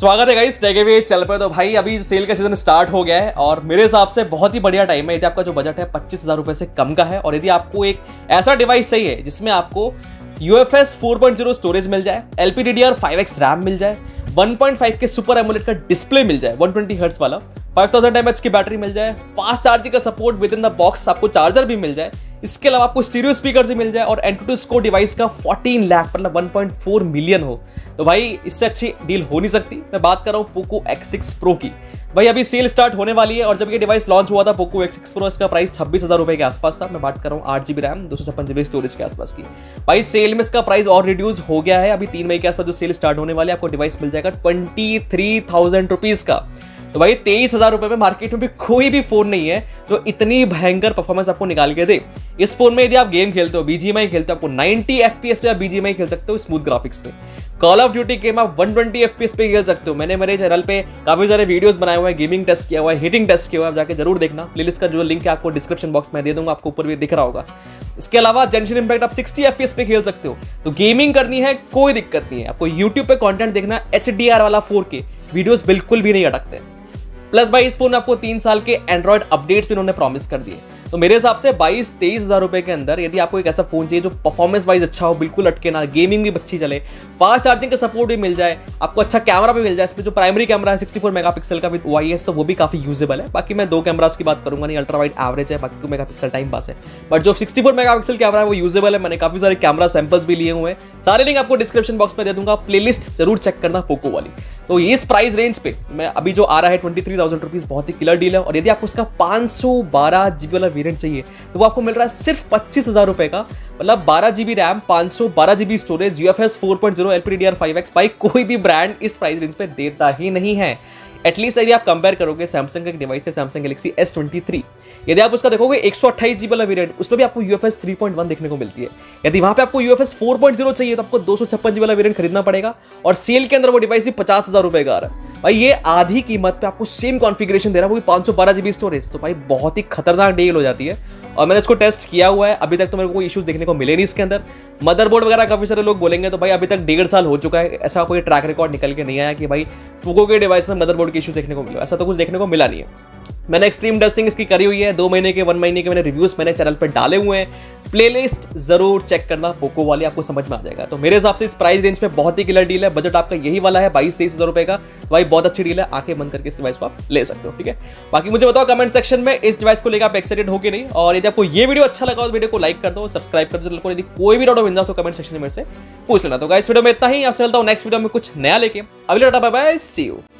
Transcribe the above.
स्वागत है guys takeaway चल पे। तो भाई अभी सेल का सीजन स्टार्ट हो गया है और मेरे हिसाब से बहुत ही बढ़िया टाइम है। यदि आपका जो बजट है 25,000 रुपये से कम का है और यदि आपको एक ऐसा डिवाइस चाहिए जिसमें आपको UFS 4.0 स्टोरेज मिल जाए, LPDDR5X रैम मिल जाए, 1.5 के सुपर एमोलेट का डिस्प्ले मिल जाए 120 हर्ट्ज वाला, 5000 mAh की बैटरी मिल जाए, फास्ट चार्जिंग का support with in the box, आपको चार्जर भी मिल जाए, इसके अलावा आपको स्टीरियो स्पीकर भी मिल जाए और एंटूटू स्कोर डिवाइस का 14 लाख मतलब 1.4 मिलियन हो, तो भाई इससे अच्छी डील हो नहीं सकती। मैं बात कर रहा हूँ पोको X6 Pro की। भाई अभी सेल स्टार्ट होने वाली है और जब ये डिवाइस लॉन्च हुआ था पोको X6 Pro, इसका प्राइस 26,000 रुपये के आसपास था। मैं बात कर रहा हूँ 8GB रैम 256GB स्टोरेज के आसपास की। भाई सेल में इसका प्राइस और रिड्यूस हो गया है। अभी 3 मई के आसपास जो सेल स्टार्ट होने वाली है आपको डिवाइस मिल जाएगा 23,000 रुपीज़ का। तो भाई 23,000 रुपये में मार्केट में भी कोई भी फ़ोन नहीं है जो इतनी भयंकर परफॉर्मेंस आपको निकाल के दे। इस फोन में यदि आप गेम खेलते हो, BGMI खेलते हो, आपको 90 FPS पे आप BGMI खेल सकते हो स्मूथ ग्राफिक्स पे। कॉल ऑफ ड्यूटी गेम आप 120 FPS पे खेल सकते हो। मैंने मेरे चैनल पे काफ़ी सारे वीडियोस बनाए हुए हैं, गेमिंग टेस्ट किया हुआ है, हीटिंग टेस्ट किया हुआ है, आप जाकर जरूर देखना। प्लेलिस्ट का जो लिंक है आपको डिस्क्रिप्शन बॉक्स में दे दूंगा, आपको ऊपर भी दिख रहा होगा। इसके अलावा जेंशन इम्पैक्ट आप 60 FPS पे खेल सकते हो। तो गेमिंग करनी है कोई दिक्कत नहीं है। आपको यूट्यूब पर कॉन्टेंट देखना HDR वाला 4K वीडियोज़ बिल्कुल भी नहीं अटकते। प्लस भाई इस फोन में आपको 3 साल के एंड्रॉयड अपडेट्स भी उन्होंने प्रॉमिस कर दिए। तो मेरे हिसाब से 22-23,000 रुपये के अंदर यदि आपको एक ऐसा फोन चाहिए जो परफॉर्मेंस वाइज अच्छा हो, बिल्कुल अटके ना, गेमिंग भी अच्छी चले, फास्ट चार्जिंग का सपोर्ट भी मिल जाए, आपको अच्छा कैमरा भी मिल जाए। इसमें जो प्राइमरी कैमरा है 64 मेगापिक्सल का विद OIS, तो वो भी काफ़ी यूजेबल है। बाकी मैं 2 कैमराज की बात करूँगा नहीं, अल्ट्रा वाइड एवरेज है, बाकी 2 मेगापिक्सल टाइम पास है, बट जो 64 मेगापिक्सल कैमरा है वो यूजेबल है। मैंने काफ़ी सारे कैमरा सैम्पल्स भी लिए हुए हैं, सारे लिंक आपको डिस्क्रिप्शन बॉक्स में दे दूँगा। प्लेलिस्ट जरूर चेक करना पोको वाली। तो इस प्राइस रेंज पे मैं अभी जो आ रहा है 23,000 रुपीज़ बहुत ही किलर डील है। और यदि आपको इसका 512GB वाला वेरिएंट चाहिए तो वो आपको मिल रहा है सिर्फ 25,000 रुपये का, मतलब 12GB RAM, 512GB storage, UFS 4.0, LPDDR5X। भाई कोई भी ब्रांड इस प्राइस रेंज पे देता ही नहीं है। एटलीस्ट यदि आप कंपेयर करोगे सैमसंग के डिवाइस से, सैमसंग गैलेक्सी S23, यदि आप उसका देखोगे 128GB वाला वेरिएंट, उसमें भी आपको UFS 3.1 देखने को मिलती है। यदि वहाँ पे आपको UFS 4.0 चाहिए तो आपको 256GB वाला वेरिएंट खरीदना पड़ेगा और सेल के अंदर वो डिवाइस ही 50,000 रुपये का आ रहा है। भाई ये आधी कीमत पे आपको सेम कॉन्फिगरेशन दे रहा है, वो भी 512GB स्टोरेज। तो भाई बहुत ही खतरनाक डील हो जाती है और मैंने इसको टेस्ट किया हुआ है। अभी तक तो मेरे को कोई इश्यूज देखने को मिले नहीं इसके अंदर। मदरबोर्ड वगैरह काफ़ी सारे लोग बोलेंगे, तो भाई अभी तक 1.5 साल हो चुका है, ऐसा कोई ट्रैक रिकॉर्ड निकल के नहीं आया कि भाई पोको के डिवाइस में मदरबोर्ड के इशू देखने को मिला। ऐसा तो कुछ देखने को मिला नहीं है। मैंने एक्सट्रीम टेस्टिंग इसकी करी हुई है, 2 महीने के, 1 महीने के मैंने रिव्यूज़ मैंने चैनल पर डाले हुए हैं। प्लेलिस्ट ज़रूर चेक करना पोको वाली, आपको समझ में आ जाएगा। तो मेरे हिसाब से इस प्राइस रेंज में बहुत ही किलर डील है। बजट आपका यही वाला है 22-23,000 रुपये का। भाई बहुत अच्छी डील है, आंखें बंद करके इस डिवाइस को आप ले सकते हो। ठीक है, बाकी मुझे बताओ कमेंट सेक्शन में इस डिवाइस को लेकर आप एक्साइटेड हो कि नहीं। और यदि आपको ये वीडियो अच्छा लगा तो वीडियो को लाइक कर दो, सब्सक्राइब कर दो। यदि कोई भी डाउट मिल जाए तो कमेंट सेक्शन में मेरे से पूछ लेना। तो गाइस वीडियो में इतना ही, आपसे मिलता हूँ नेक्स्ट वीडियो में कुछ नया लेके। अभी Tata, bye bye, see you.